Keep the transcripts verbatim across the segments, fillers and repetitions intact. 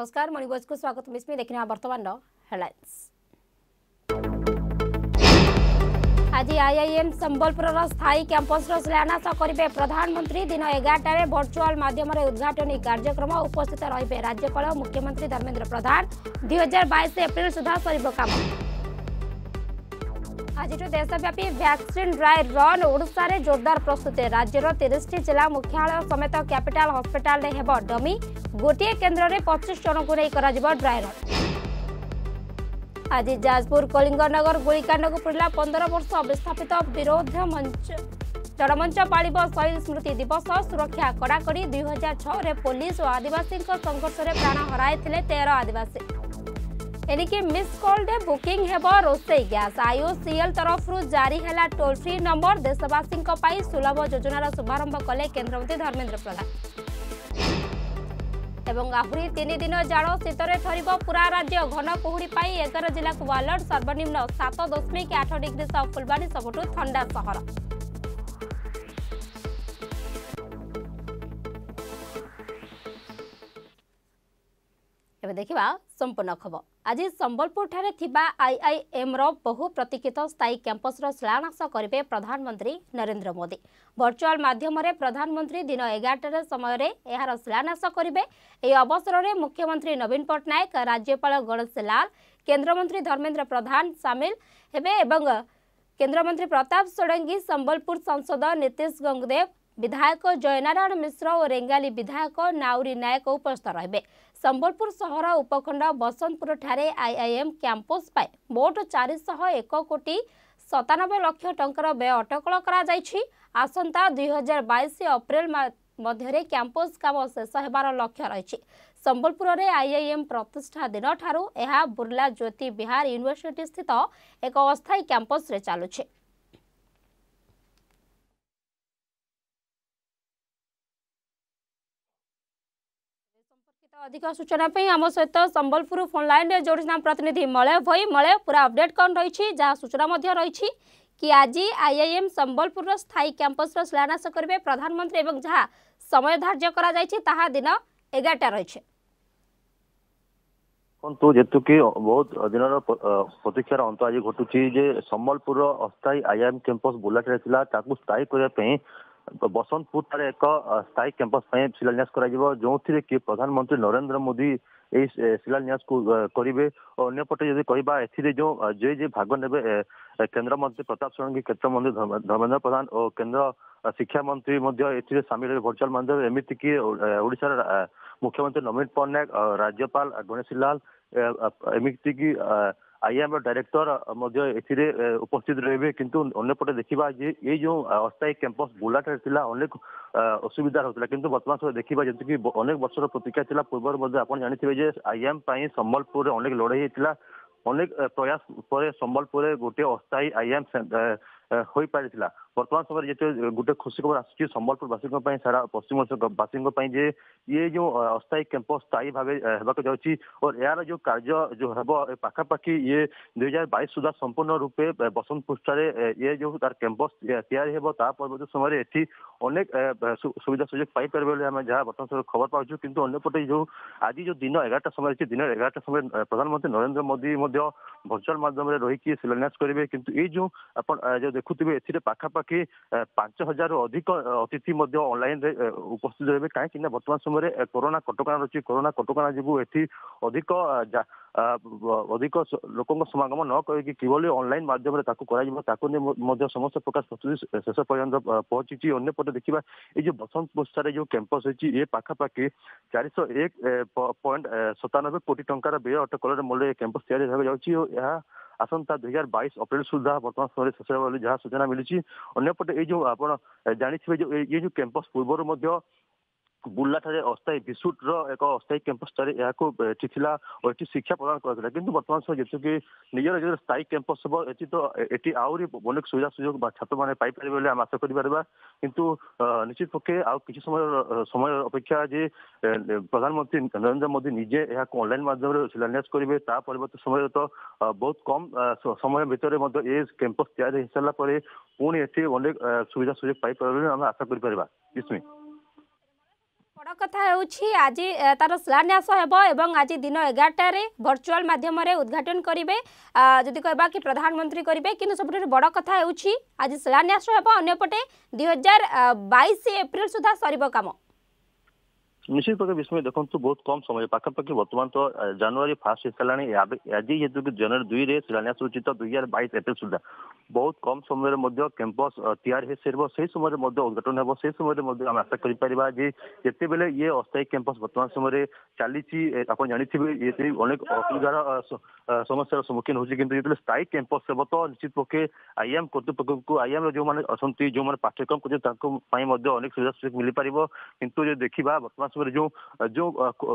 नमस्कार मणि को स्वागत मिसमी देखने बर्तमान आज आईआईएम संबलपुर स्थायी कैंपस शिलान्यास करेंगे प्रधानमंत्री दिन एगारटे वर्चुआल माध्यम उद्घाटन कार्यक्रम उपस्थित रहे राज्यपाल मुख्यमंत्री धर्मेंद्र प्रधान दुई हजार बैस एप्रिल सुधा सर काम आज देशव्यापी वैक्सीन ड्राई रन ओडिशा रे जोरदार प्रस्तुति राज्यर तीस जिला मुख्यालय समेत कैपिटाल हस्पिटाल हेब डमी गोटे केन्द्र में पच्चीस जन को नहीं ड्राई रन। आज जाजपुर कलिंगनगर गोलीकांड को पड़ा पंद्रह वर्ष विस्थापित विरोध मंच जनमंच पालिब शहीद स्मृति दिवस सुरक्षा कड़ाकड़ी दुई हजार छह रे पुलिस और आदिवासी संघर्ष में प्राण हराई तेरह आदिवासी एनिके मिस कॉल डे बुकिंग हेब रोसई गैस आईओसीएल तरफ जारी है टोल फ्री नंबर देशवासी सुलभ योजनार शुभारंभ कले केन्द्रमंत्री धर्मेंद्र प्रधान एवं आहरी तीन दिन जाड़ शीतर थरब पूरा राज्य घन कुहुड़ी एगार जिला को अलर्ट सर्वनिम्न सात दशमिक आठ डिग्री सह फुलवाणी सबुठ ठंडा सहर। देखिबा संपूर्ण खबर। आज संबलपुर ठारे थिबा आईआईएम रो बहु प्रतीक्षित स्थायी कैंपस रो शिलान्यास करेंगे प्रधानमंत्री नरेंद्र मोदी। वर्चुअल माध्यम रे प्रधानमंत्री दिन एगारटे समय रे एहार शिलान्यास करेंगे। ए अवसर रे मुख्यमंत्री नवीन पट्टनायक राज्यपाल गणेश लाल केन्द्रमंत्री धर्मेंद्र प्रधान सामिल हेबे एवं केन्द्रमंत्री प्रताप षडंगी संबलपुर सांसद नीतीश गंगदेव विधायक जयनारायण मिश्र और रेंगाली विधायक नाउरी नायक उपस्थित रहे। संबलपुर शहर उपखंड बसंतपुर ठारे आईआईएम कैंपस पर मोट चार सौ एक कोटी सतानबे लाख टंका व्यय अटकल कर आसंता दुई हजार बैस अप्रैल मध्य कैंपस काम शेष होबार लक्ष्य रही। संबलपुर में आईआईएम प्रतिष्ठा दिन ठारू यह बुर्ला ज्योति बिहार यूनिवर्सिटी स्थित एक अस्थायी कैंपस चलुचे। अधिक सूचना पे आम सहित संबलपुर फोन लाइन रे जोड़ी प्रतिनिधि मलय भई मलय पूरा अपडेट कौन रही जहाँ सूचना रही कि आज आईआईएम संबलपुर स्थायी कैंपस शिलान्यास करेंगे प्रधानमंत्री एवं जहाँ समय धार्य करा दिन एगारटा रही देखो जेतुकी बहुत दिन प्रतीक्षार अंत आज घटू संबलपुर अस्थायी आईआईएम कैंपस बुलाटा स्थायी करने बसंतपुर ठारे एक स्थायी कैंपस शिलान्यास कर जो कि प्रधानमंत्री नरेंद्र मोदी यही शिलान्यास को करेंगे। और अंपटे जब कह जो जे जे भाग ने केन्द्रमंत्री प्रताप षडंगी केन्द्रमंत्री धर्मेंद्र प्रधान और केन्द्र शिक्षा मंत्री सामिल वर्चुअल माध्यम एमतीकि ओडिशा मुख्यमंत्री नवीन पट्टनायक राज्यपाल गणेशी लाल एमतीकि आईआईएम डायरेक्टर ए उपस्थित रहे। किंतु अंपटे देखा ये जो अस्थायी कैंपस बुलाटा अनेक असुविधा होता है किंतु बर्तमान समय देखा जैसे कि अनेक वर्षर प्रतीक्षा पूर्व आप जानते आईआईएम संबलपुर में अनेक लड़ाई होता अनेक प्रयास पर संबलपुर में गोटे अस्थायी आईआईएम हो पारी बर्तमान समय जैसे गोटे खुशी खबर आसी संबलपुरवासी सारा पश्चिम ओडिशावासी जे ये जो अस्थायी कैंपस स्थायी भाव होगा जाऊँगी और यार जो कार्य जो हे पाखापाखी ये दुई हजार बैस सुधा संपूर्ण रूपे बसंतपुर ये जो तार कैंपस या परवर्त समय ये अनेक सुविधा सुजोग पाइपर आम जहाँ बर्तमान समय खबर पाचु। कितु अंपटे जो आज जो दिन एगारटा समय अच्छी दिन एगारटा समय प्रधानमंत्री नरेंद्र मोदी वर्चुअल माध्यम रही शिलान्यास करेंगे। कितु ये जो आप देखुवे ए पाखापाखि पांच हजार अधिक अतिथि ऑनलाइन उपस्थित रहे कहीं बर्तमान समय कोरोना कटकणा रही कोरोना कटकणा जो एथि अधिक अधिक लोक समागम न करके ऑनलाइन माध्यम कर समस्त प्रकार प्रस्तुति शेष पर्यंत पहुंची। अंपटे देखा ये जो बसंतपुर जो कैंपस होती ये पाखापाखि चार सौ एक पॉइंट सतानबे कोटी टंकार व्यय अटकल मूल्य कैंपस तैयार आसंता दुई हजार बैस अप्रैल सुधा बर्तमान समय शेष होगा जहाँ सूचना मिली। अंपटे ये जो आप जानते जो ये जो कैंपस पूर्वर बुर्ला ठारे अस्थायी विशुट एक अस्थायी कैंपस या शिक्षा प्रदान करा कि बर्तमान समय जैसे कि निजर जो स्थायी कैंपस हम ये तो ये आहरी अनेक सुविधा सुजोग छात्र मैंने पाइपर बोले आम आशा करा कितु निश्चित पक्षे आ कि समय समय अपेक्षा जे प्रधानमंत्री नरेंद्र मोदी निजे यह ऑनलाइन माध्यम शिलान्यास करेंगे तावर्त समय तो बहुत कम समय भितर ये कैंपस तैयारी हो सारा पुणी ये अनेक सुविधा सुजोग पाइपर आम आशा कर। बड़ कथा आज तार शिलान्यास एवं आज दिन एगारटार भर्चुआल मध्यम उद्घाटन करेंगे जदि कह कि प्रधानमंत्री करेंगे कि सब बड़ कथा आज शिलान्यास होपटे दुई हजार बैश एप्रिल सुधा सर कम निश्चित प्रकार विस्मय देखो बहुत कम समय पाखापाखि बर्तमान तो जनवरी फास्ट हो सारा आज जेहतु कि जनवरी दुई रे शिलान्यास होती तो दुई हजार बैश एप्रिल सुधा बहुत कम समय में कैंपस तैयार हो सर से समय उद्घाटन हो समय आम आशा करते ये अस्थायी कैंपस बर्तमान समय चली जानते हैं अनेक असुविधार समस्या सम्मुखीन होते स्थायी कैंपस हे तो निश्चित पक्षे आईआईएम कर्तृपक्ष आईआईएम जो अच्छा जो पाठ्यक्रम करते सुविधा सुख मिल पार कि देखा बर्तमान जो जो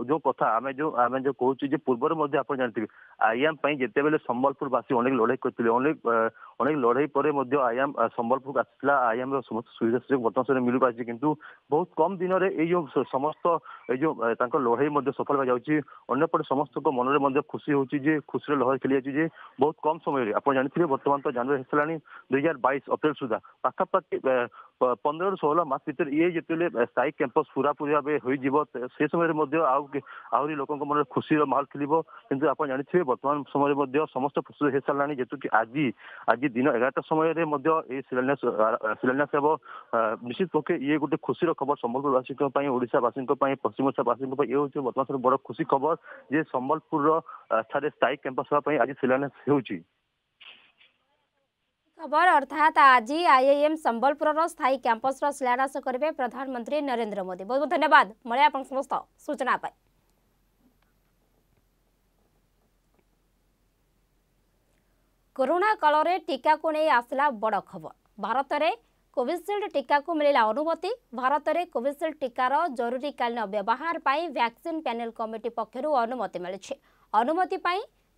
जो कथा आम जो आम जो कहूँ पूर्व जानते आईआईएम जितेबले संबलपुर वासी अनेक लड़ाई करते लड़ाई पर आईआईएम संबलपुर आसला आईआईएम समस्त सुविधा सुझाव बर्तमान समय मिल पार्टी किंतु बहुत कम दिन में ये जो समस्त ये जो लड़ाई सफल हो जाऊँगी अंपटे समस्त मन में खुशी होती खुशी लहर खेली जाए बहुत कम समय आप जानते बर्तमान तो जानवर होगा दुई हजार बैश अप्रैल सुधा पाखापाखि पंद्रह रु सोलह मास भर ये जितने स्थायी कैंपस पूरा पूरी भाव हो से समय आहरी लोक मन खुशी माहौल खेल कितु आप जानते हैं बर्तमान समय समस्त प्रस्तुत हो सारा जेतु कि आज आज दिन एगारटा समय शिलान्यास शिलान्यास हो निश्चित पक्षे ये गोटे खुशी खबर संबलपुरवासी ओडावासी पश्चिम ओडावासी ये हूँ बर्तमान सब बड़ खुशी खबर जे संबलपुर स्थायी कैंपस होगा आज शिलान्यास हो खबर अर्थात आज आईआईएम संबलपुर स्थायी कैंपस शिलान्यास करेंगे प्रधानमंत्री नरेंद्र मोदी। बहुत बहुत धन्यवाद मले आप समस्त सूचना पाई। कोरोना काल में टीका को नहीं आसला बड़ खबर। भारत में कोविशील्ड टीका को मिला अनुमति। भारत में कोविशील्ड टीकार जरूरीकालीन व्यवहार पर वैक्सीन पैनल कमिटी पक्षर अनुमति मिली। अनुमति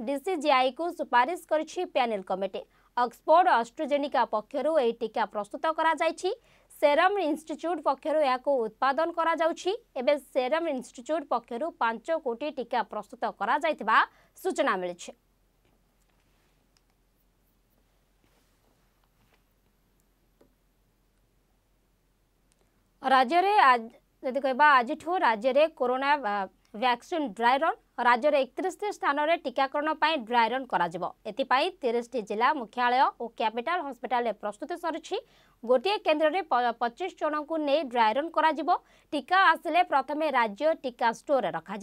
डीसीजीआई को सुपारिश करी पैनल कमिटी। ऑक्सफोर्ड एस्ट्रोजेनिका पक्षर यह टीका प्रस्तुत करा जायछि। सेरम इंस्टीट्यूट पक्षर यह उत्पादन करा जाउछि। एबे सेरम इंस्टीट्यूट पक्षर पांच कोटी टीका प्रस्तुत करा जायथिबा सूचना मिलिछि। राज्य रे आज जदि कहबा आजिठो राज्य रे कोरोना वैक्सीन ड्राई रन। राज्य में एकतीस स्थान में टीकाकरण ड्राई रन होतीस जिला मुख्यालय और कैपिटाल हॉस्पिटल प्रस्तुति सरी। गोटे केन्द्र में पच्चीस जन को नहीं ड्राई रन टीका आसिले प्रथम राज्य टीका स्टोर रखा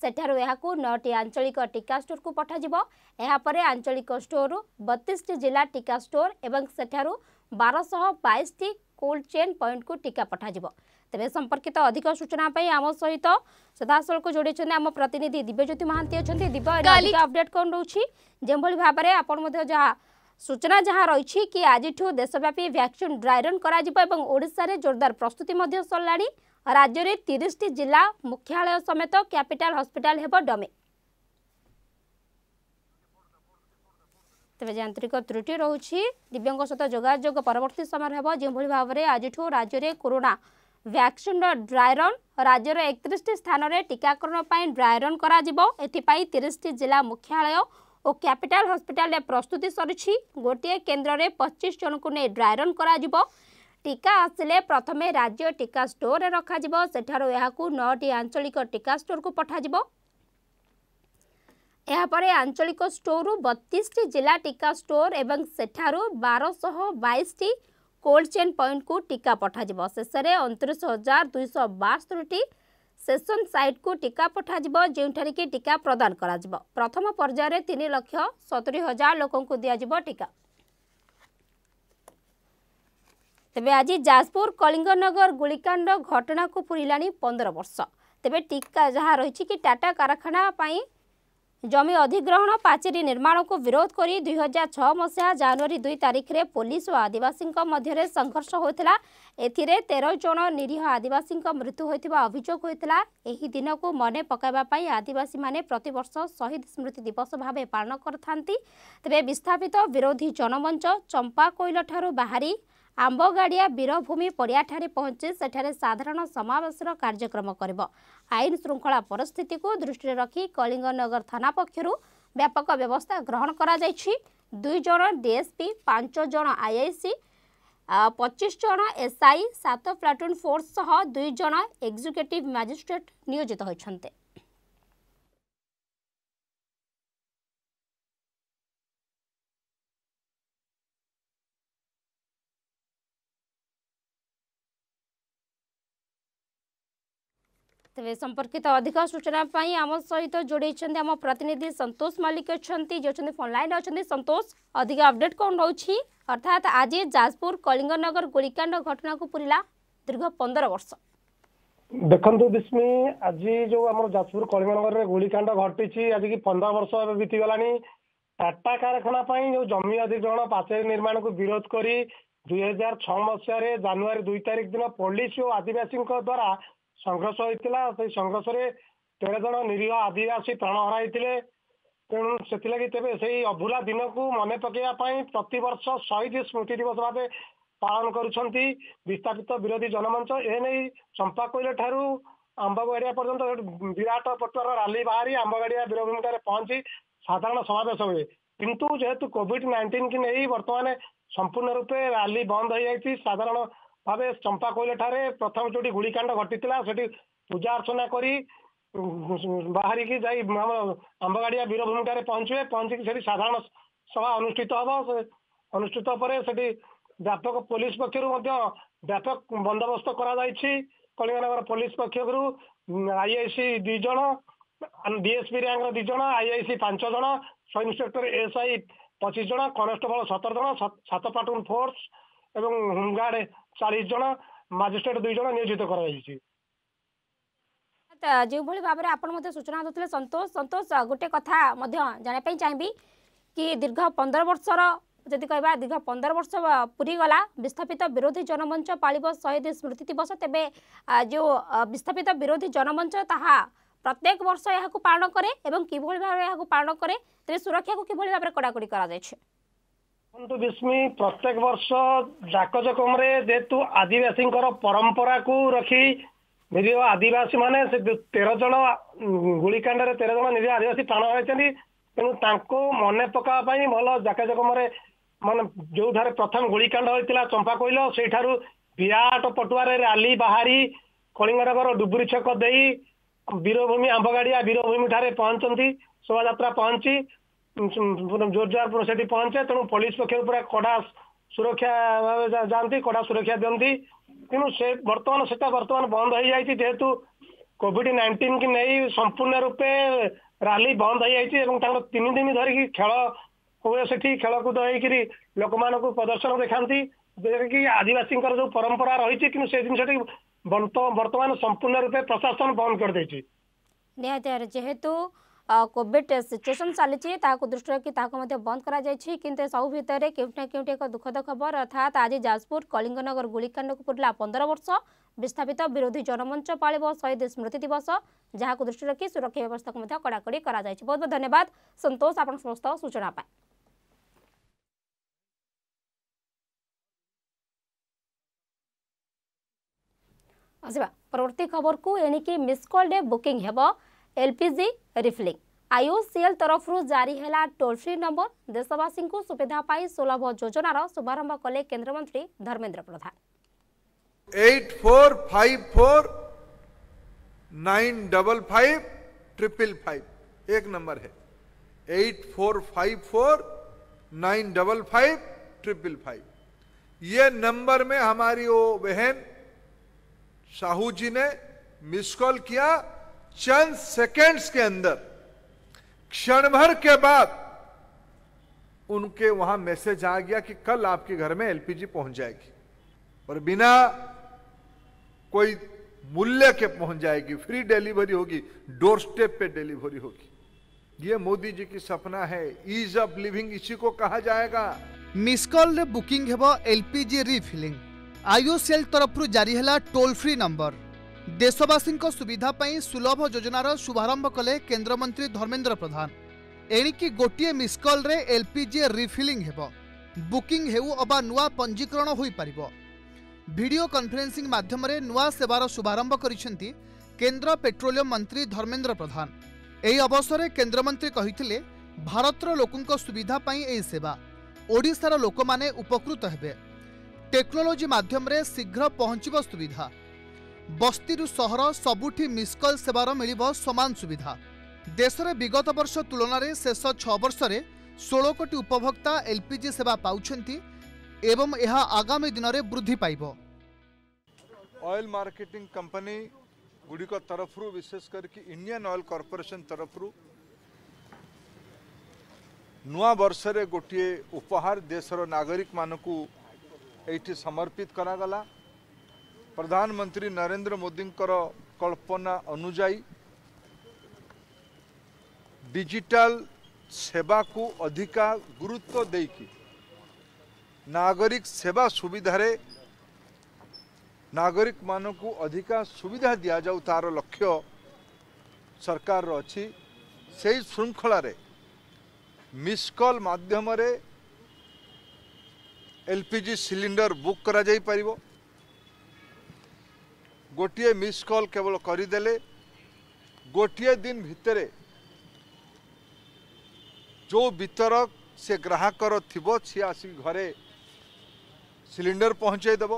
सेठारु यहाकू नौटी आंचलिक टीका स्टोर को पठाजिबो। एहापरे आंचलिक स्टोर बत्तीस जिला टीका स्टोर एवं सेठारु बारह सौ बाईस टी कोल्ड चेन पॉइंट को टीका पठाजिबो। तेज संपर्कित अधिक सूचना आम सहित सदासल को जोड़ी आम प्रतिनिधि दिव्यज्योति महांती अच्छे। दिव्य अपडेट कौन रोचे जो भाव में आप सूचना जहाँ रही कि आज देशव्यापी वैक्सीन ड्राई रन होशार जोरदार प्रस्तुति सरला। राज्य में तीस जिला मुख्यालय समेत कैपिटाल हॉस्पिटल हेब डमे। तेज यांत्रिक त्रुटि रोचे दिव्यों सहित जोजोग परवर्त समय हे जो भाव में आज राज्य में कोरोना वैक्सीन ड्राई रन। राज्य में एकतीस स्थान में टीकाकरण ड्राई रन होतीस जिला मुख्यालय और कैपिटाल हॉस्पिटल प्रस्तुति सरी। गोटे केन्द्र में पच्चीस जन को नहीं ड्राई रन टीका आसिले प्रथम राज्य टीका स्टोर रखा सेठारु यहाकू नौटी आंचलिक टीका स्टोर को पठाजिबो। एहापरे आंचलिक स्टोर बत्तीस जिला टीका स्टोर एवं सेठारु बारह सौ बाईस टी कोल्ड चेन पॉइंट को टीका पठाजिब। शेषे अणतीस हजार दुई सौ बास्तरी टी सेसन साइट को टीका पठाजिब जोठार कि टीका प्रदान करा जिबो। प्रथम पर्याय रे तीन लाख सत्तरी हजार लोक को दिया जिबो टीका। तेबे आज जाजपुर कलिंगनगर गुलिकांड घटना को पूरीलानी पंद्रह वर्ष। तेबे टीका जहाँ रही कि टाटा कारखाना जमी अधिग्रहण पाचेरी निर्माण को विरोध करी दो हज़ार छह मसीहा जनवरी दो तारीख रे पुलिस और आदिवासी मध्य संघर्ष होता। एथिरे तेरह जन निरीह आदिवासी मृत्यु होता अभियोग होता। एही दिन को मने पकाई आदिवासी माने प्रतिवर्ष शहीद स्मृति दिवस भाव पालन करथांती। तबे विस्थापित विरोधी जनमंच चंपा कोइल ठारू बाहरी आंबगाड़िया वीरभूमि पड़िया ठारे पहुंची सेठारे साधारण समावेश कार्यक्रम करिब। आईन श्रृंखला परिस्थिति को दृष्टि रखी कलिंगनगर थाना पक्षर व्यापक व्यवस्था ग्रहण करा जायछि। दुई जन डीएसपी पांच जन आईआईसी पच्चीस जन एसआई सात प्लाटून फोर्स सह दुई जन एक्जिक्यूटिव मजिस्ट्रेट नियोजित होइछन्ते। तेज संपर्कित अधिक सूचना आम सहित जोड़ी आम प्रतिनिधि संतोष मल्लिक अच्छे जो फोनलाइन अच्छा। संतोष, अधिक अपडेट कौन रही? अर्थात आज जाजपुर कलिंगनगर गोलीकांड घटना को पूरा दीर्घ पंद्रह वर्ष देखु विस्मी आज जो आम जाजपुर कलिंगनगर में गोलीकांड घटी आज की पंद्रह वर्ष बीतीगलानी। टाटा कारखाना जो जमी अधिग्रहण पाचेरी निर्माण को विरोध कर दुई हजार छह मसीह जनवरी दुई तारिख दिन पुलिस और आदिवासी द्वारा संघर्ष होता से संघर्ष में तेरह जन निरीह आदिवासी प्राण हर तेणु से तेज से अभुला दिन को मन पकड़ापी प्रतिवर्ष शहीद स्मृति दिवस भाव पालन करस्थापित विरोधी जनमंच एने चंपाकोइल ठारू आंबगाड़िया पर्यंत विराट पटुआर राली बाहरी आंबगाड़िया वीरभूमिका में पहुंची साधारण समावेश हुए, किंतु जेहेतु कोविड नाइंटीन की नहीं बर्तमान संपूर्ण रूपे राली बंद हो जाती। साधारण भाव चंपाकोइल ठारे प्रथम जो गुलिकांड घटी से पूजा अर्चना कर बाहरिक जाई आंबगाड़िया वीरभूमिका में पहुंचे पहुंचिक साधारण सभा अनुष्ठित हम अनुष्ठित पर व्यापक पुलिस पक्ष व्यापक बंदोबस्त करा कलिंगनगर पुलिस पक्ष आईआईसी दु जन डीएसपी रैंक दु जन आईआईसी पांच जन सब इंस्पेक्टर एसआई पच्चीस जन कनेस्टेबल सतर जन सात प्लाटून फोर्स एवं होमगार्ड चालीस जन मजिस्ट्रेट दुई जन नियोजित कर जो भाई भाव में आप सूचना दूसरे। संतोष संतोष गोटे कथा जानापी चाहिए कि दीर्घ पंद्रह वर्षर जदि कह दीर्घ पंद्रह वर्ष पूरीगला विस्थापित विरोधी जनमंच पाल शहीद स्मृति दिवस, तेबे जो विस्थापित विरोधी जनमंच ताहा प्रत्येक वर्ष यह पालन करे एवं किभली भाव यह पालन करे, तेज सुरक्षा को किभली भाव कड़ाकड़ी करा जायछे। परंतु विस्मी प्रत्येक वर्ष जाकजकम जेहेतु आदिवासी परंपरा को रखी निरीह आदिवासी माने तेरह जन गुलिकांड में तेरह जन निरीह आदिवासी प्राण हराई तेणु मन पकावाई भल जाकजकम मान जो प्रथम गुलिकांड होता चंपाकोइल से विराट पटुआर राली बाहरी कलिंगनगर डुबुरी छक दे वीरभूमि आंबगाड़िया वीरभूमि ठारे पहुंचती शोभा पहुंची जोरजार से पहुंचे तेणु पुलिस पक्ष पूरा कड़ा सुरक्षा जाती कड़ा सुरक्षा दिखती तेणु से बर्तमान से बर्तमान बंद हो जाती जेहेतु कोविड नाइंटीन की नहीं संपूर्ण रूपे राली बंद हो जाती है। तीन दिन धरिकी खेल हुए से खेलकूद होकर लोक मान प्रदर्शन देखाती जेकि आदिवासी जो परंपरा रही कि जिनटी बर्तमान संपूर्ण रूपे प्रशासन बंद कर देछि। निहाती जेहेतु कोविड सिचुएसन चली दृष्टि रखी बंद कर सब भितर क्योंकि क्योंकि एक दुखद खबर अर्थात आज जाजपुर कलिंगनगर गोलीकांड को पूरा पंद्रह वर्ष विस्थापित विरोधी जनमंच पाल शहीद स्मृति दिवस जहाँ दृष्टि रखी सुरक्षा व्यवस्था को कड़ाकड़ी कर बहुत बहुत धन्यवाद संतोष आप समस्त सूचना। परवर्ती खबर को एणिकी मिसकल डे बुकिंग हेब एलपीजी रिफिलिंग आईओसीएल तरफ जारी है टोल फ्री नंबर देशवासी को सुविधा पाई सुलभ योजनार शुभारंभ कले केंद्रमंत्री Dharmendra Pradhan. Eight four five four nine double five triple five एक नंबर है eight four five four nine double five triple five ये नंबर में हमारी वो बहन साहू जी ने मिस कॉल किया। चंद सेकेंड्स के अंदर क्षण भर के बाद उनके वहां मैसेज आ गया कि कल आपके घर में एलपीजी पहुंच जाएगी और बिना कोई मूल्य के पहुंच जाएगी, फ्री डिलीवरी होगी, डोर स्टेप पे डिलीवरी होगी। ये मोदी जी की सपना है, ईज ऑफ लिविंग इसी को कहा जाएगा। मिस कॉल रे बुकिंग हेबो एलपीजी रिफिलिंग आईओसीएल तरफ जारी है टोल फ्री नंबर देशवासी सुविधा पाई सुलभ योजनार शुभारंभ कले केंद्रमंत्री धर्मेंद्र प्रधान। एणिकी गोटे मिस कॉल रे एलपीजी रिफिलिंग हेबो बुकिंग हेउ अबा नुआ पंजीकरण होई परिबो। वीडियो कॉन्फ्रेंसिंग माध्यम रे नुआ सेवार शुभारंभ करिसेंती केंद्र पेट्रोलियम मंत्री धर्मेंद्र प्रधान। एई अवसर रे केंद्रमंत्री कहिथिले भारतर लोकंक सुविधा पाई एई सेवा ओडिसा रा लोकमाने उपकृत हेबे। टेक्नोलोजी माध्यम रे शीघ्र पहुँचब सुविधा। बस्ती सहर सबुठी मिसकल सेवार मिलिबो समान सुविधा। देश में विगत वर्ष तुलन में शेष छह वर्ष में सोलह कोटी उपभोक्ता एलपीजी सेवा पाउछंती एवं यह आगामी दिन में वृद्धि पाइबो। ऑयल मार्केटिंग कंपनी गुड़िक तरफ विशेष करके इंडियन ऑयल कॉर्पोरेशन तरफ नुआ वर्ष रे गोटे उपहार देशर नागरिक मानकू एठी समर्पित करागला। प्रधानमंत्री नरेंद्र मोदी कल्पना अनुजाई डिजिटल सेवा को अधिका गुरुत्व देकी नागरिक सेवा सुविधा रे नागरिक मानकू अधिका सुविधा दिया जाऊ तार लक्ष्य सरकार अछि। सेई श्रृंखला रे मिस कॉल माध्यम रे एलपीजी सिलिंडर बुक करा जाई परिबो। गोटे मिस कॉल केवल करदेले गोटे दिन भितरे जो वितरक से ग्राहक थो सी आसी घरे सिलिंडर पहुँचे देव।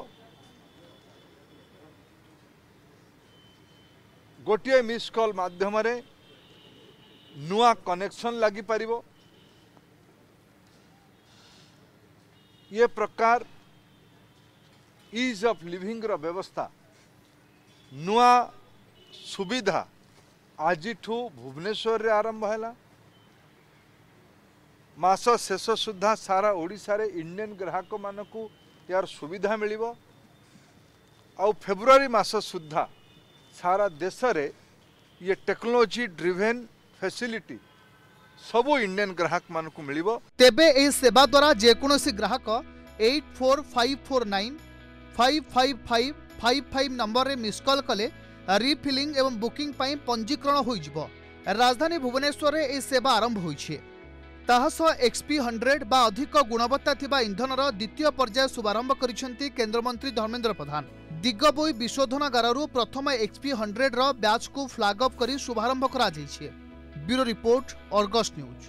गोटे मिस कॉल माध्यम रे नुआ कनेक्शन लागी परिबो। ये प्रकार इज ऑफ लिविंग रा व्यवस्था नुआ सुविधा आज भुवनेश्वर रे आरंभ है। मास शेष सुधा सारा ओडिशा रे इंडियन ग्राहक मानकू यार सुविधा मिलिबो। आउ फेब्रुआरी मास सुधा सारा देश रे ये टेक्नोलोजी ड्रिवेन फैसिलिटी सबु इंडियन ग्राहक मानकू मिलिबो। तेबे एई सेवा द्वारा जेकोसी ग्राहक eight four five four nine five five five five five नंबर रे मिस कॉल कले रिफिलिंग एवं बुकिंग पाई पंजीकरण होई जिवो। राजधानी भुवनेश्वर रे एई सेवा आरंभ होई छे। ताहस एक्सपी हंड्रेड बा अधिक गुणवत्ता थिबा इंधनर द्वितीय पर्याय शुभारंभ करिसेंती केंद्रमंत्री धर्मेंद्र प्रधान। दिग्गबोई विशोधनागारु प्रथम एक्सपी हंड्रेड रो बैच को फ्लैग अप करी शुभारंभ करा जाई छे। Bureau report Argus news.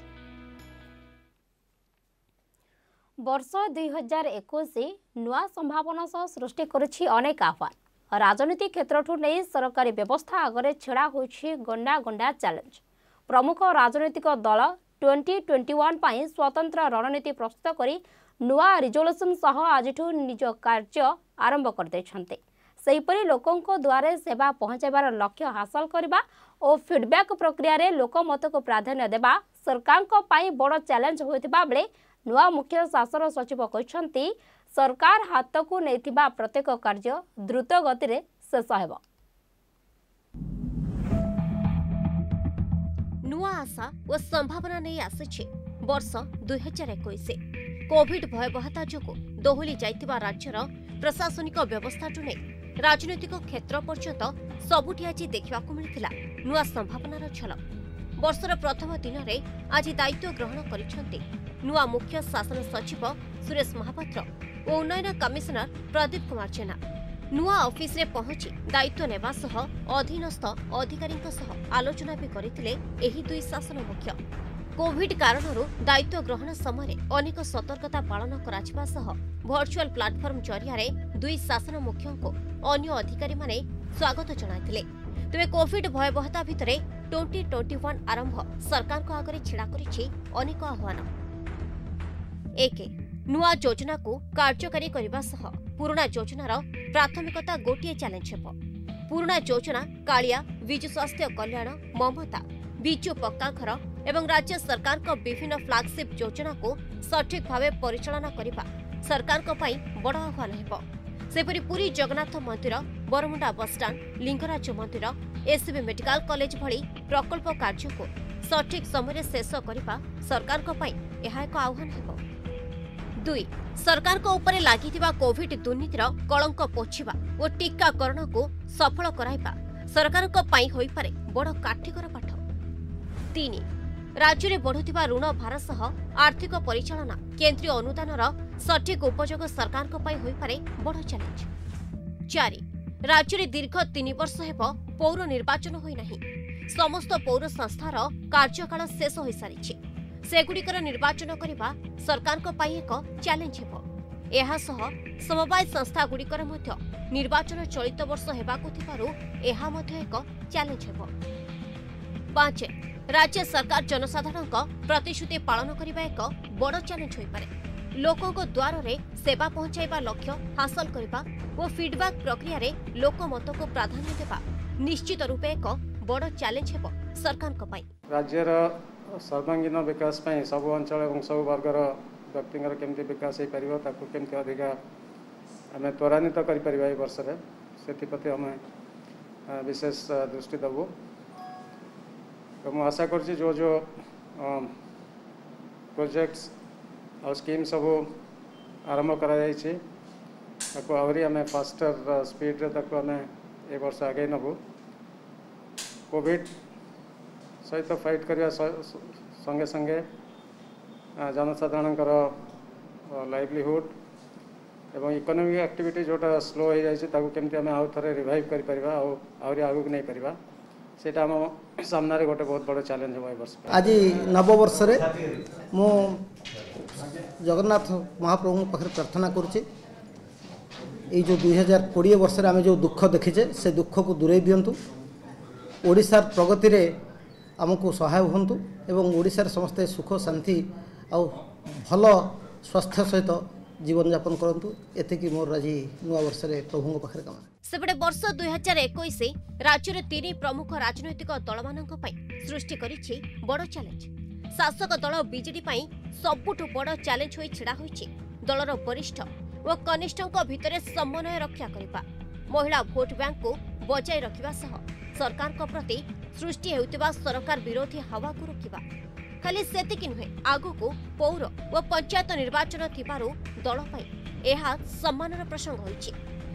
वर्ष दुई हजार एकुश नूआ संभावना सृष्टि करुछि अनेक आह्वान। राजनीति क्षेत्रठू नहीं सरकारी व्यवस्था आगे छेड़ा होछि गंडा गंडा चैलेंज। प्रमुख राजनीतिक दल ट्वेंटी ट्वेंटी वन पई स्वतंत्र रणनीति प्रस्तुत करी नूआ रिजोल्यूशन सह आजठू निज कार्य आरंभ करदैछन्ते। सेहिपरि लोकंक द्वारे सेवा पहुँचाइबार लक्ष्य हासिल करबा और फीडबैक प्रक्रिया रे लोकमत को प्राधान्य देवा सरकार को पाई बड़ चैलेंज होता बेले नुआ मुख्य शासन सचिव कहते सरकार हाथ को नहीं प्रत्येक कार्य द्रुत गति रे शेष हेबो। नुआ आशा और संभावना नहीं आसी वर्ष दुई हजार इक्कीस कोविड भयवहता जो दोहली जाइतिबा राज्यर प्रशासनिक व्यवस्था टुने राजनैतिक क्षेत्र पर्यंत सबुठी आज देखा मिलता नुआ संभावनार झलक। वर्षर प्रथम दिन में आज दायित्व ग्रहण करिसेंती नुआ मुख्य शासन सचिव सुरेश महापात्र और उन्नयन कमिशनर प्रदीप कुमार जेना। नुआ ऑफिस रे पहुंची दायित्व नेबा सह अधीनस्थ अधिकारी सह आलोचना भी करथिले एही दुई शासन मुख्य। कोविड कारणरू दायित्व ग्रहण समय अनेक सतर्कता पालन करा सह वर्चुअल प्लाटफर्म जरिया रे दुई शासन मुख्यों को अन्य अधिकारी माने स्वागत जनाइथिले। तेबे कोविड भयवहता भितरे ट्वेंटी ट्वेंटी वन आरंभ सरकार को आगे छेड़ा करिछि अनेक आह्वान। एक नुआ योजना को कार्यकारी करबा सह पुराना योजनार प्राथमिकता गोटे चैलेंज हेब। पुराना योजना कालिया विजु स्वास्थ्य कल्याण ममता विजु पक्का घर एवं राज्य सरकार को विभिन्न फ्लैगशिप योजना को सठिक भावे परिचालना करबा सरकार को पाई बड़ आह्वान हेब। सेपरी पुरी जगन्नाथ मंदिर बरमुंडा बसस्टाण्ड लिंगराज मंदिर एससीबी मेडिकल कॉलेज भली प्रकल्प कार्य को सठिक समय शेष करने सरकार को पाई यह एक आह्वान हेब। दुई सरकार को ऊपर लागिथिबा कोविड दुर्नीतिर कलंक पोछिबा और टीकाकरण को सफल कराइबा सरकार को पाई होई पारे बड़ काठिकर पाठ। तीन राज्य में बढ़ुथिबा ऋण भार सह आर्थिक परिचालना केंद्रीय अनुदानर सठिक उपयोग सरकार को पाई होई पारे बड़ चैलेंज। चार राज्य में दीर्घ तीन वर्ष हेब पौर निर्वाचन होई नाही। समस्त पौर संस्थार कार्यकाल शेष हो सारी सेगुड़िकर निर्वाचन करने सरकार को पाई एक चैलेंज हेब। एहासह समवाय संस्थागुड़िकर निर्वाचन चलित वर्ष चैलेंज हो। पांच राज्य सरकार जनसाधारण प्रतिश्रुति पालन करने एक बड़ चैलेंज हो पारे। लोकों द्वार रे सेवा पहुंचाइबा लक्ष्य हासिल करबा और फीडबैक प्रक्रिया रे लोकमत को प्राधान्य देबा निश्चित रूपे एक बड़ चैलेंज हो सरकार को पाई। राज्य सर्वांगीन विकास पाई सब अंचल और सब वर्गर व्यक्तिंगर केमती विकास हो पार अधिक आम त्वरान्वित कर प्रति आम विशेष दृष्टि देवु। तो मुझे आशा कर जो जो प्रोजेक्ट्स और स्कीम सब आरंभ कर फास्टर स्पीड्रे आम ए वर्ष आगे नबू। कोविड सहित फाइट करने संगे संगे जनसाधारण लाइवलीहुड एवं इकोनॉमिक एक्टिविटी जोटा स्लो हो जाए केमती आम आउ थे रिवाइव कर आगू नहीं पार से आम सामना रे गोटे बहुत बड़ा चैलेंज हो वर्ष। आज नववर्ष मु जगन्नाथ महाप्रभु पाखे प्रार्थना करुचे ये जो दुई हजार कोड़े वर्ष आम जो दुख देखीचे से दुख को दूरे दिंतु ओडिशार प्रगति रे आमको सहाय हूँ एवं ओडिशार समस्ते सुख शांति आउ भल स्वास्थ्य सहित जीवन यापन करंतु एतेकी मोर राजी नुआ वर्ष रे प्रभु को पाखरे कामना। सेपटे वर्ष दो हजार इक्कीस राज्य रे तीन प्रमुख राजनैतिक दल मानक पई सृष्टि करिछि बड़ चैलेंज। शासक दल बीजेडी पई सबुठु बड़ चैलेंज होई छिड़ा होईछि दलर वरिष्ठ और कनिष्ठक भितरे समन्वय रक्षा करबा महिला भोट बैंक को बचाई रखिबा सह सरकार को प्रति सृष्टि होउतिबा सरकार विरोधी हवा को रोकिबा। खाली सेतिक नुहे आगु को पौर और पंचायत निर्वाचन थिबारो दल पाई एहा सम्मानर प्रसंग होईछि।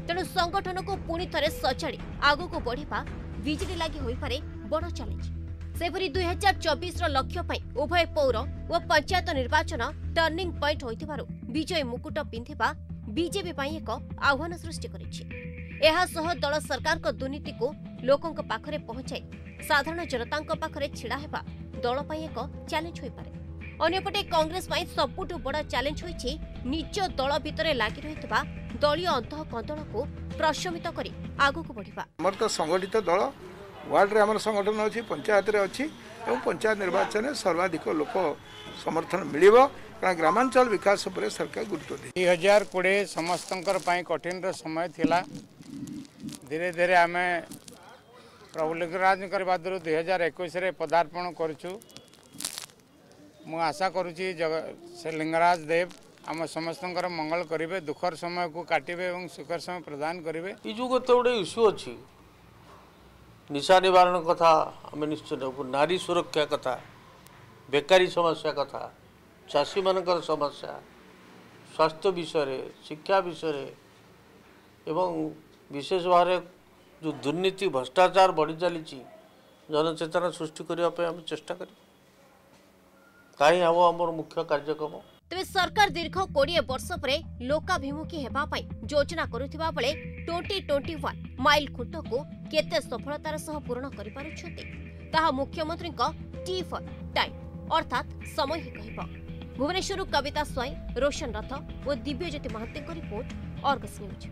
तेणु संगठन को पुनी थरे सचाड़ी आगु को बढ़िबा बिजेडी लागि होई पारे बड़ चैलेंज। सेपरि दो हजार चौबीस रो लक्ष्य पई उभय पौर और पंचायत निर्वाचन टर्निंग पॉइंट होइथिबारो विजय मुकुट पिंधिबा बीजेपी पाई एक आह्वान सृष्टि करिछि। एहा सह दल सरकार को दुर्नीति को लोकों को पाखरे पहुंचाई साधारण जनता को पाखरे छिड़ा हेबा दल पाई एक चैलेंज होई पारे। अन्यपटे कांग्रेस पाई सबुठु बड़ चैलेंज होईछि निज दल भितरे लागि रहितबा दलीय अंतःकंदल को प्रशमित करी आगु को बढ़िबा। हमर तो संगठित दल वार्ड रे हमर संगठन अछि पंचायत रे अछि एवं पंचायत निर्वाचन सर्वाधिक लोक समर्थन मिलिबो कारण ग्रामांचल विकास पर सरकार गुरुत्व दे। दुई हजार कोड़े समस्तंकर पाई कठिन समय थिला धीरे धीरे आम प्रभु लिंगराज दुई हजार इक्कीस पदार्पण करुचु। मु आशा करुची से लिंगराज देव आम समस्त मंगल करेंगे दुखर समय को काटे और सुखर समय प्रदान करेंगे। ये जो गोटे गोटे इश्यू अच्छी निशा निवारण कथा आम निश्चित नारी सुरक्षा कथा बेकारी समस्या कथा चाषी मान समस्या स्वास्थ्य विषय में शिक्षा विषय एवं विशेष भाव में जो दुर्नीति भ्रष्टाचार बढ़ी चली जनचेतना सृष्टि करने चेष्टा करें आमर मुख्य कार्यक्रम। तेज सरकार दीर्घ कोड़े वर्ष पर लोकाभिमुखी होगापी योजना करुवा बेले ट्वेंटी ट्वेंटी वन माइल खुंट को केते सफलतार सह पूर्ण करा मुख्यमंत्री टी फॉर टाइम अर्थात समय ही कह। भुवनेश्वर कविता स्वाई रोशन रथ और दिव्यज्योति महांती की रिपोर्ट आर्गस न्यूज।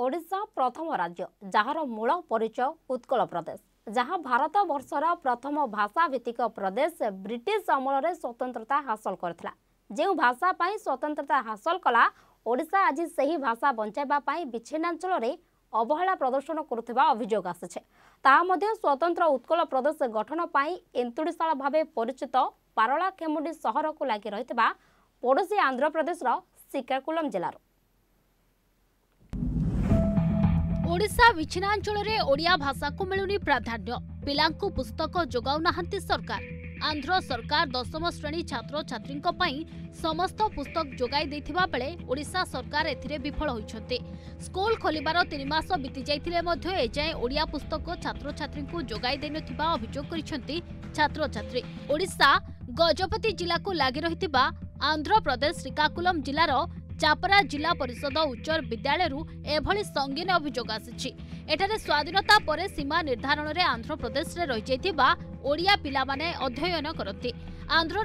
ओडिशा प्रथम राज्य जार मूल परिचय उत्कल प्रदेश जहाँ भारत वर्षर प्रथम भाषा भित्तिक प्रदेश ब्रिटिश अमल में स्वतंत्रता हासिल करथिला। जो भाषा पर स्वतंत्रता हासिल कला ओडिशा आज से ही भाषा बंचाइबा विच्छिन्नांचल में अवहेला प्रदर्शन करुवा अभियोग आसीछे। स्वतंत्र उत्कल प्रदेश गठन पर एंतुड़ीशाला भावे परिचित पारलाखेमुंडी सहर को लगी रही पड़ोशी आंध्र प्रदेश श्रीकाकुलम जिलार ओडिशा विच्छिन्नांचल रे ओडिया भाषा को मिलुनी प्राधान्य पिलांकु पुस्तक जोगाउ नाहंती सरकार। आंध्र सरकार दशम श्रेणी छात्र छात्री पई समस्त पुस्तक जोगाई देथिबा बेले ओडिशा सरकार एथिरे विफल होइछते। स्कूल खोलिबार तीन मास बीती जाइथिले मध्य ए जाय ओडिया पुस्तक छात्र छात्री को जोगाई देनथिबा अभियोग करिसंती छात्र छात्री। ओडिशा गजपति जिला को लागि रहिथिबा आंध्र प्रदेश श्रीकाकुलम जिलार चापरा जिला परिषद उच्चर विद्यालयरू एभली संगीन अभियोग आसीछि। एठारे स्वाधीनता परे सीमा निर्धारण रे आंध्र प्रदेश रे रहि जैतिबा ओडिया पिला माने अध्ययन करथि। आंध्र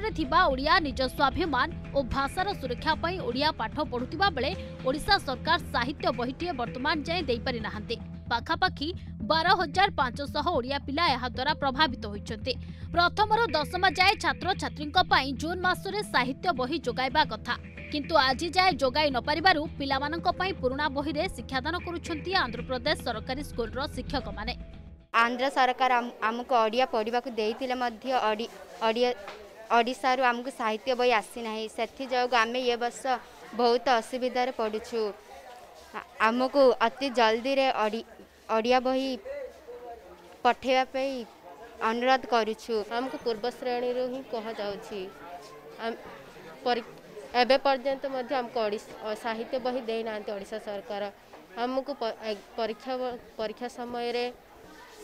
ओडिया निज स्वाभिमान और भाषार सुरक्षा पर ओडिया पाठ पढ़ुवा बेले ओडिशा सरकार साहित्य बहिटे वर्तमान जाए दे पारि नाहांते। पाखापाखि बारह हजार पांच सौ ओडिया पिला यहा द्वारा प्रभावित होइछन्ते। प्रथमर दशम जाए छात्र छात्रींक पई जून मासरे साहित्य बही जोगाइबा कथा, किंतु आज जाए जोगाई न पारिबारु पिलामानंक पई पुराणा बही रे शिक्षादान करूछन्ती आंध्र प्रदेश सरकारी स्कूल रो शिक्षक माने। आंध्र सरकार आमको ओडिया पढ़िबा को देइतिले मध्ये ओडिया ओडिशारु आमको साहित्य बही आसी नाही, सेथि जोगु आमे ये वर्ष बहुत असुविधा रे पडुछु। आमको अति जल्दी रे ओडिया बही पठेबा पई अनुरोध करूछु। आमको पूर्व श्रेणी रो ही कहा जाउछि, एबे पर्यंत मध्ये आमको साहित्य बही देई नांती ओडिशा सरकार। आमको परीक्षा परीक्षा समय रे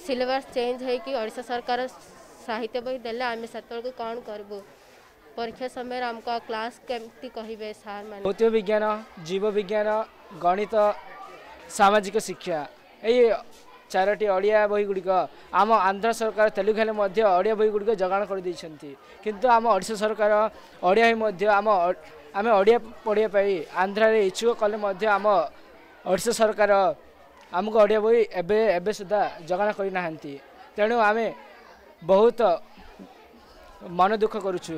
सिलेबस चेंज है कि ओडिशा सरकार साहित्य बही देले आमे सतल को कोन करबो। परीक्षा समय हमका क्लास केमती कहिबे सार माने। भौतिक विज्ञान, जीव विज्ञान, गणित, सामाजिक शिक्षा ए चारटी ओडिया बही गुडी को आम आंध्र सरकार तेलुगुले मध्ये ओडिया बही गुडी को जगान कर दै छेंती, किंतु आम ओडिसा सरकार ओडिया ही मध्ये आम आमे ओडिया पढिया पई आंध्र रे इच्छुक कले मध्ये आम ओडिसा सरकार हमको ओडिया बही एबे एबे सुद्धा जगान करि नाहंती। तेनु आमे बहुत मन दुख करुछु।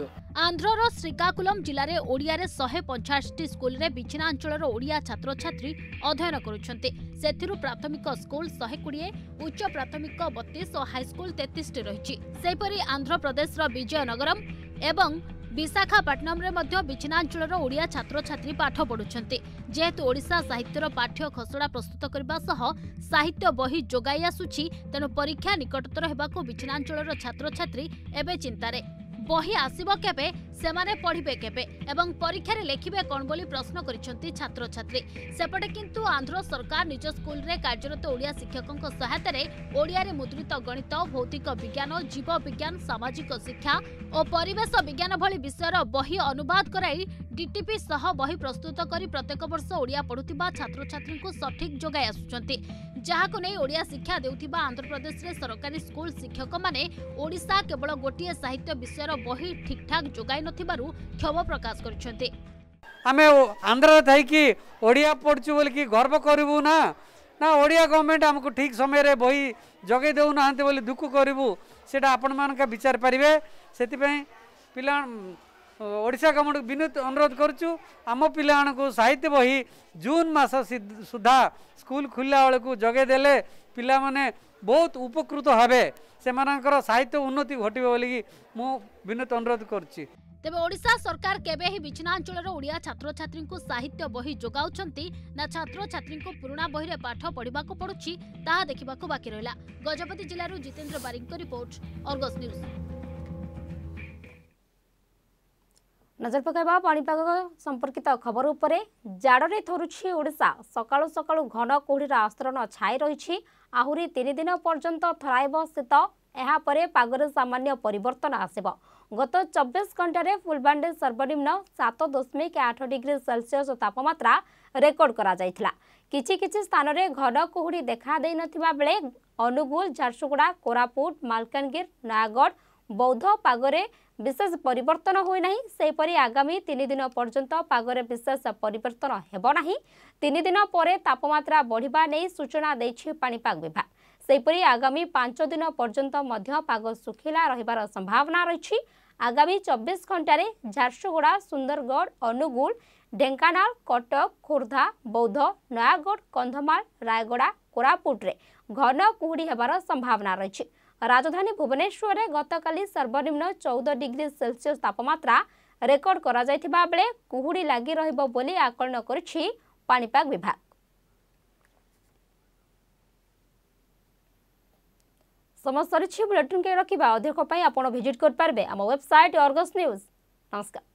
आंध्रर श्रीकाकुलम जिले ओडिया रे एक सौ पचास टी स्कूल रे बिछना अंचल ओडिया छात्र छात्री अध्ययन करुछन्ते। सेथिरु प्राथमिक स्कूल एक सौ बीस, उच्च प्राथमिक बत्तीस और हाई स्कूल तैंतीस टी रहिछि। सेपरि आंध्र प्रदेश रो विजयनगरम एवं विशाखापट्टनम रे मध्य बिछनांचल ओडिया छात्र छात्री पाठ पढ़ुछन्ते। जेहेतु ओडिशा साहित्यर पाठ्य खसड़ा प्रस्तुत करबा सह साहित्य बही जोगाई आसुछि, तेणु परीक्षा निकटतर हेबाको बिछनांचल छात्र छात्री एबे चिंतारे। बही आसिबो केबे, सेमाने पढ़िबे केबे एवं परीक्षा रे लेखिबे कोन बोली प्रश्न करिसन्ति छात्र छात्री। सेपटे किंतु आंध्र सरकार निज स्कूल रे कार्यरत ओडिया शिक्षकक सहायता रे ओडिया रे मुद्रित गणित, भौतिक विज्ञान, जीव विज्ञान, सामाजिक शिक्षा और परिवेश विज्ञान भली विषयर बही अनुवाद कराई डीटीपी सह बही प्रस्तुत करी प्रत्येक वर्ष ओडिया पढुतिबा छात्र छात्री को सठिक जोगाई आसुचन्ति, जहाको नै ओडिया शिक्षा देउतिबा आंध्र प्रदेश रे सरकारी स्कूल शिक्षक माने ओडिसा केवल गोटिए साहित्य विषयर बही ठीक ठाक जोगाई नथिबारु क्षोभ प्रकाश करछन्ते। आमे आंध्र थाई कि ओडिया पढछु बोल कि गर्व करिवु ना ना ओडिया गवर्नमेंट हमको ठीक समय रे बही जोगाई देउ नाहंते बोली दुख करिवु। सेटा आपण मान का विचार परिवे, सेति पई पिला ओडिसा गवर्नमेंट विनत अनुरोध करछु आम पिलान को साहित्य बही जून मास सुधा स्कूल खुल्ला बेल को जोगाई देले पिला माने बहुत उपकृत हेबे, सेमानकर साहित्य उन्नति घटिबे बोली मु विनत अनुरोध करछि। तेबे ओडिशा सरकार केबे ही बिछनांचल ओडिया छात्र छात्री को साहित्य बही जोगाउछन्ती ना छात्र छात्री को पुराणा बही रे पाठ पढ़िबा को पडुछि ताहा देखिबा को बाकी रहला। गजपति जिल्ला रु जितेंद्र बारिक को रिपोर्ट, आर्गस न्यूज। नजर पकड़ा पाणीपाग संपर्कित खबर उपरे। जाड़े थरुछि ओडिशा, सकाळु सकाळु घन कोहड़ीर आस्तरण छाई रही। आहुरी तीन दिन पर्यंत थराइब शीत, एहा परे पागर सामान्य परिवर्तन आसिब। गत चौबीस घंटे फुलबांडे सर्वनिम्न सात दशमिक आठ डिग्री सेल्सियस तापमात्रा रेकर्ड करा जायथिला। किछि किछि स्थान में घन कोहड़ी देखा दे नथिबा बेले अनुगुल, झारसुगुड़ा, कोरापुट, मालकानगिर, नयागढ़ बौद्ध पागरे विशेष परिवर्तन होई नाही। सेपरि आगामी तीन दिन पर्यंत पागरे विशेष परिवर्तन हेबो नाही। तीन दिन परे तापमात्रा बढ़िबा नै सूचना दैछि पाणीपाग विभाग। सेपरि आगामी पांच दिन पर्यंत मध्य पाग सुखिला रहिबार संभावना रहिछि। आगामी चौबीस घंटा रे झारसुगुड़ा, सुंदरगढ़, अनुगुल, ढेंकानाल, कटक, खोर्धा, बौद्ध, नयागढ़, कंधमाल, रायगड़ा, कोरापुट रे घन कुहुड़ी हेबार संभावना रहिछि। राजधानी भुवनेश्वर में गतकाली सर्वनिम्न चौदह डिग्री सेल्सियस तापमात्रा रेकर्ड करा जायथिबा बेले कुहुड़ी लागि रहिबो बोली आकलन करछि पाणीपाग विभाग। समस्त बुलेटिन के रखिबा अधिक पई आपण विजिट कर पारबे आम वेबसाइट आर्गस न्यूज। नमस्कार।